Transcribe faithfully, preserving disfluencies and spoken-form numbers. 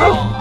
Oh!